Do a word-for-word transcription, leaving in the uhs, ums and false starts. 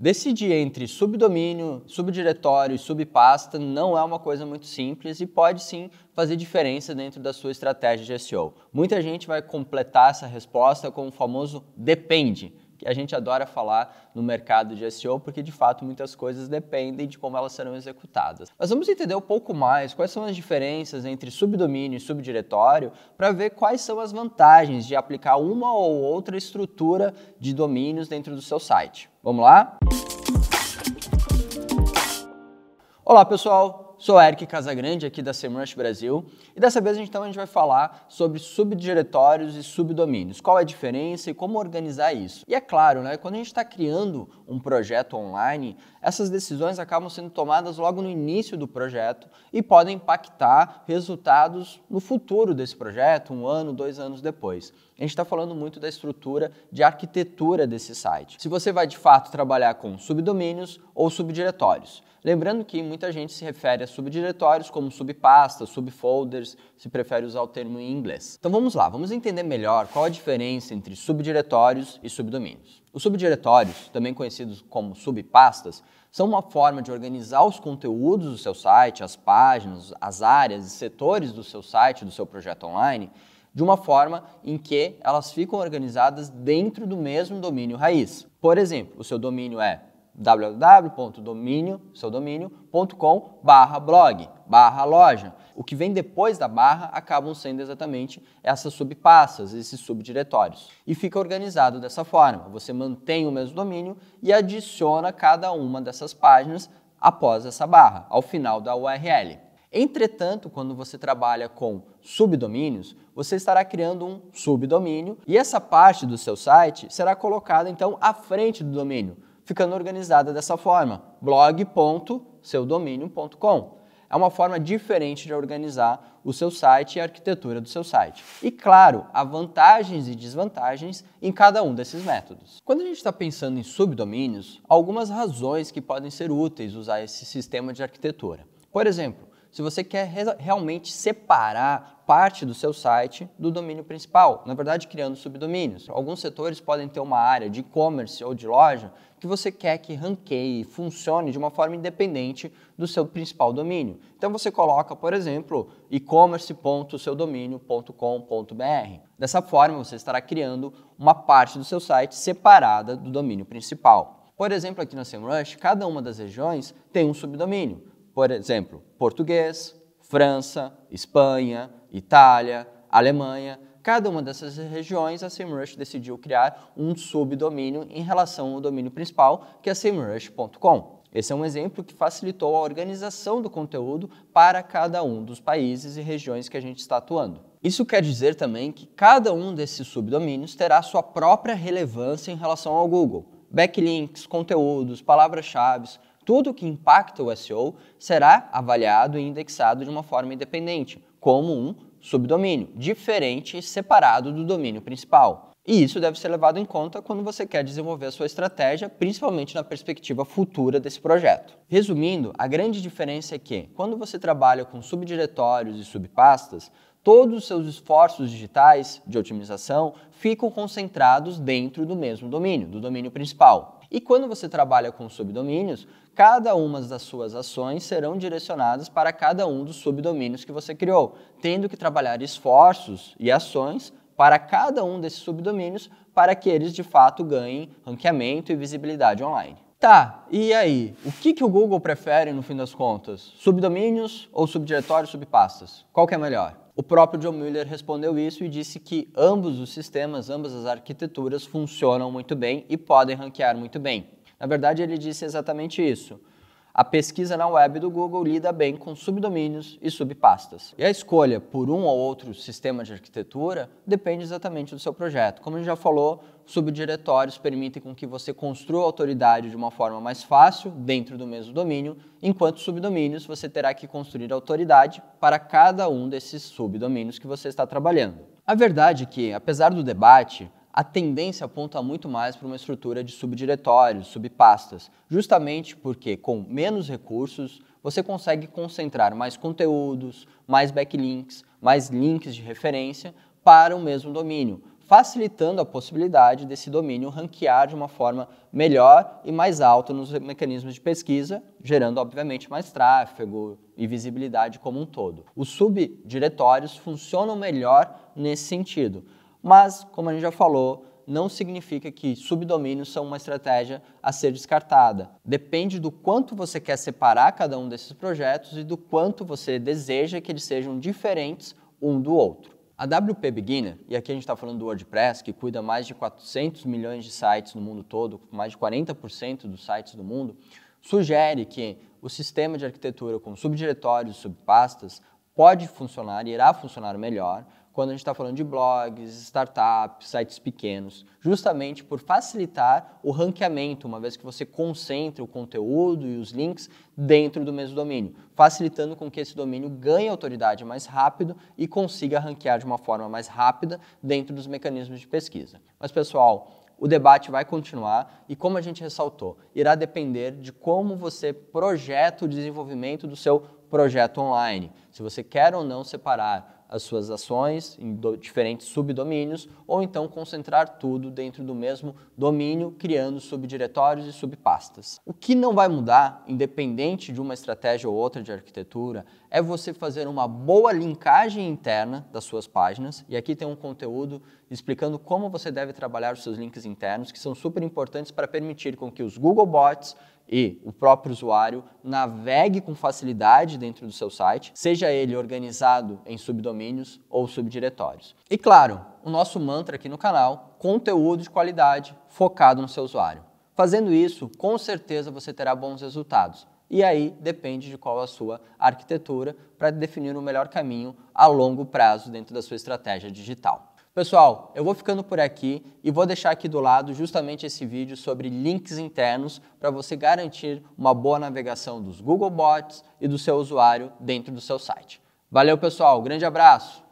Decidir entre subdomínio, subdiretório e subpasta não é uma coisa muito simples e pode sim fazer diferença dentro da sua estratégia de S E O. Muita gente vai completar essa resposta com o famoso depende, que a gente adora falar no mercado de S E O, porque de fato muitas coisas dependem de como elas serão executadas. Mas vamos entender um pouco mais quais são as diferenças entre subdomínio e subdiretório para ver quais são as vantagens de aplicar uma ou outra estrutura de domínios dentro do seu site. Vamos lá? Olá pessoal! Sou Eric Casagrande aqui da Semrush Brasil e dessa vez então a gente vai falar sobre subdiretórios e subdomínios, qual é a diferença e como organizar isso. E é claro, né, quando a gente está criando um projeto online, essas decisões acabam sendo tomadas logo no início do projeto e podem impactar resultados no futuro desse projeto, um ano, dois anos depois. A gente está falando muito da estrutura de arquitetura desse site. Se você vai de fato trabalhar com subdomínios ou subdiretórios. Lembrando que muita gente se refere a subdiretórios como subpastas, subfolders, se prefere usar o termo em inglês. Então vamos lá, vamos entender melhor qual a diferença entre subdiretórios e subdomínios. Os subdiretórios, também conhecidos como subpastas, são uma forma de organizar os conteúdos do seu site, as páginas, as áreas e setores do seu site, do seu projeto online, de uma forma em que elas ficam organizadas dentro do mesmo domínio raiz. Por exemplo, o seu domínio é www ponto domínio seu domínio ponto com barra blog barra loja. O que vem depois da barra acabam sendo exatamente essas subpastas, esses subdiretórios. E fica organizado dessa forma. Você mantém o mesmo domínio e adiciona cada uma dessas páginas após essa barra, ao final da U R L. Entretanto, quando você trabalha com subdomínios, você estará criando um subdomínio e essa parte do seu site será colocada então à frente do domínio, ficando organizada dessa forma, blog ponto seu domínio ponto com. É uma forma diferente de organizar o seu site e a arquitetura do seu site. E claro, há vantagens e desvantagens em cada um desses métodos. Quando a gente está pensando em subdomínios, há algumas razões que podem ser úteis usar esse sistema de arquitetura. Por exemplo, se você quer re realmente separar parte do seu site do domínio principal, na verdade criando subdomínios. Alguns setores podem ter uma área de e-commerce ou de loja que você quer que ranqueie, funcione de uma forma independente do seu principal domínio. Então você coloca, por exemplo, e-commerce ponto seu domínio ponto com ponto br. Dessa forma você estará criando uma parte do seu site separada do domínio principal. Por exemplo, aqui na Semrush, cada uma das regiões tem um subdomínio. Por exemplo, português, França, Espanha, Itália, Alemanha. Cada uma dessas regiões, a Semrush decidiu criar um subdomínio em relação ao domínio principal, que é semrush ponto com. Esse é um exemplo que facilitou a organização do conteúdo para cada um dos países e regiões que a gente está atuando. Isso quer dizer também que cada um desses subdomínios terá sua própria relevância em relação ao Google. Backlinks, conteúdos, palavras-chave, tudo que impacta o S E O será avaliado e indexado de uma forma independente, como um subdomínio, diferente e separado do domínio principal. E isso deve ser levado em conta quando você quer desenvolver a sua estratégia, principalmente na perspectiva futura desse projeto. Resumindo, a grande diferença é que, quando você trabalha com subdiretórios e subpastas, todos os seus esforços digitais de otimização ficam concentrados dentro do mesmo domínio, do domínio principal. E quando você trabalha com subdomínios, cada uma das suas ações serão direcionadas para cada um dos subdomínios que você criou, tendo que trabalhar esforços e ações para cada um desses subdomínios para que eles de fato ganhem ranqueamento e visibilidade online. Tá, e aí? O que que o Google prefere no fim das contas? Subdomínios ou subdiretórios, subpastas? Qual que é melhor? O próprio John Mueller respondeu isso e disse que ambos os sistemas, ambas as arquiteturas funcionam muito bem e podem ranquear muito bem. Na verdade, ele disse exatamente isso. A pesquisa na web do Google lida bem com subdomínios e subpastas. E a escolha por um ou outro sistema de arquitetura depende exatamente do seu projeto. Como a gente já falou, subdiretórios permitem com que você construa autoridade de uma forma mais fácil dentro do mesmo domínio, enquanto subdomínios você terá que construir autoridade para cada um desses subdomínios que você está trabalhando. A verdade é que, apesar do debate, a tendência aponta muito mais para uma estrutura de subdiretórios, subpastas, justamente porque com menos recursos você consegue concentrar mais conteúdos, mais backlinks, mais links de referência para o mesmo domínio, facilitando a possibilidade desse domínio ranquear de uma forma melhor e mais alta nos mecanismos de pesquisa, gerando, obviamente, mais tráfego e visibilidade como um todo. Os subdiretórios funcionam melhor nesse sentido, mas, como a gente já falou, não significa que subdomínios são uma estratégia a ser descartada. Depende do quanto você quer separar cada um desses projetos e do quanto você deseja que eles sejam diferentes um do outro. A W P Beginner, e aqui a gente está falando do WordPress, que cuida mais de quatrocentos milhões de sites no mundo todo, mais de quarenta por cento dos sites do mundo, sugere que o sistema de arquitetura com subdiretórios e subpastas pode funcionar e irá funcionar melhor quando a gente está falando de blogs, startups, sites pequenos, justamente por facilitar o ranqueamento, uma vez que você concentra o conteúdo e os links dentro do mesmo domínio, facilitando com que esse domínio ganhe autoridade mais rápido e consiga ranquear de uma forma mais rápida dentro dos mecanismos de pesquisa. Mas, pessoal, o debate vai continuar e, como a gente ressaltou, irá depender de como você projeta o desenvolvimento do seu projeto online, se você quer ou não separar as suas ações em diferentes subdomínios, ou então concentrar tudo dentro do mesmo domínio, criando subdiretórios e subpastas. O que não vai mudar, independente de uma estratégia ou outra de arquitetura, é você fazer uma boa linkagem interna das suas páginas, e aqui tem um conteúdo explicando como você deve trabalhar os seus links internos, que são super importantes para permitir com que os Google Bots e o próprio usuário navegue com facilidade dentro do seu site, seja ele organizado em subdomínios ou subdiretórios. E claro, o nosso mantra aqui no canal, conteúdo de qualidade focado no seu usuário. Fazendo isso, com certeza você terá bons resultados. E aí depende de qual a sua arquitetura para definir o melhor caminho a longo prazo dentro da sua estratégia digital. Pessoal, eu vou ficando por aqui e vou deixar aqui do lado justamente esse vídeo sobre links internos para você garantir uma boa navegação dos Google Bots e do seu usuário dentro do seu site. Valeu, pessoal, grande abraço!